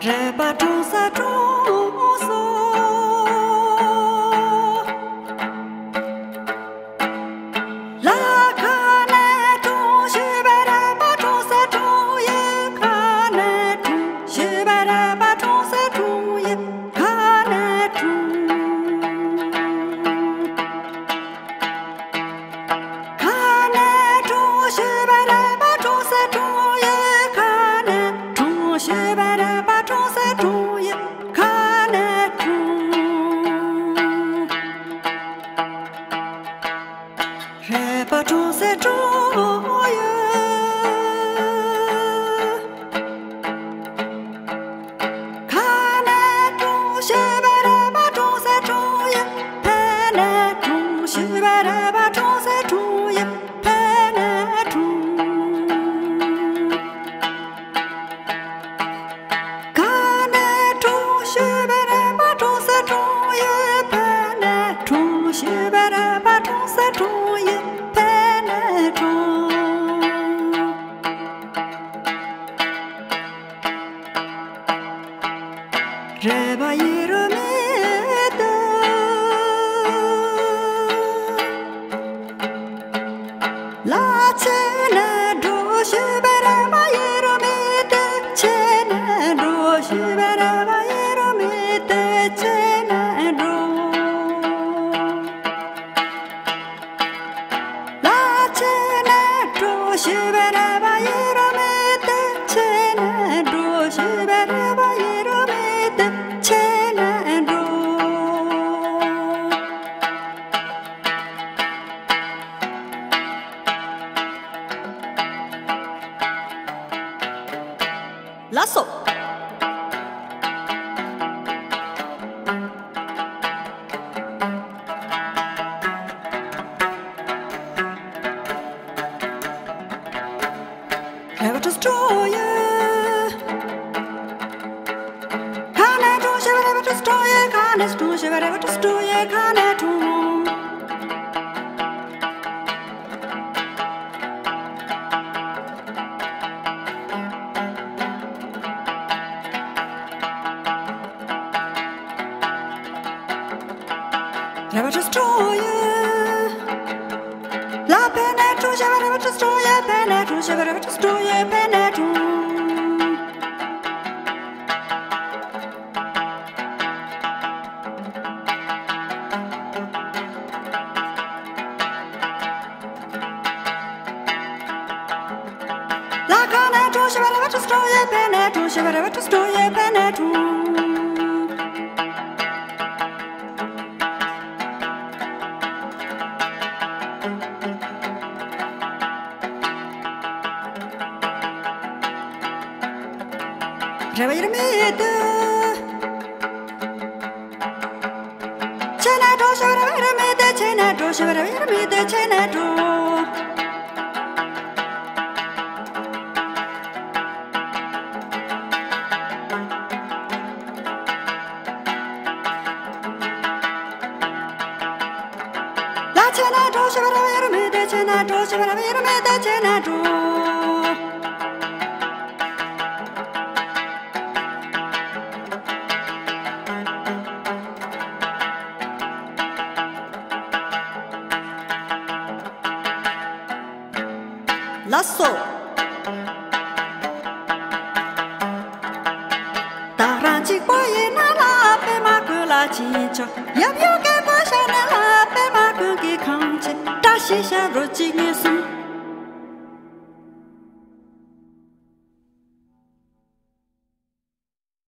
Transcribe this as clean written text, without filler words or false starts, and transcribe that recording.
Yap you can push on a lap, and I could get conscious. Dash is a routine.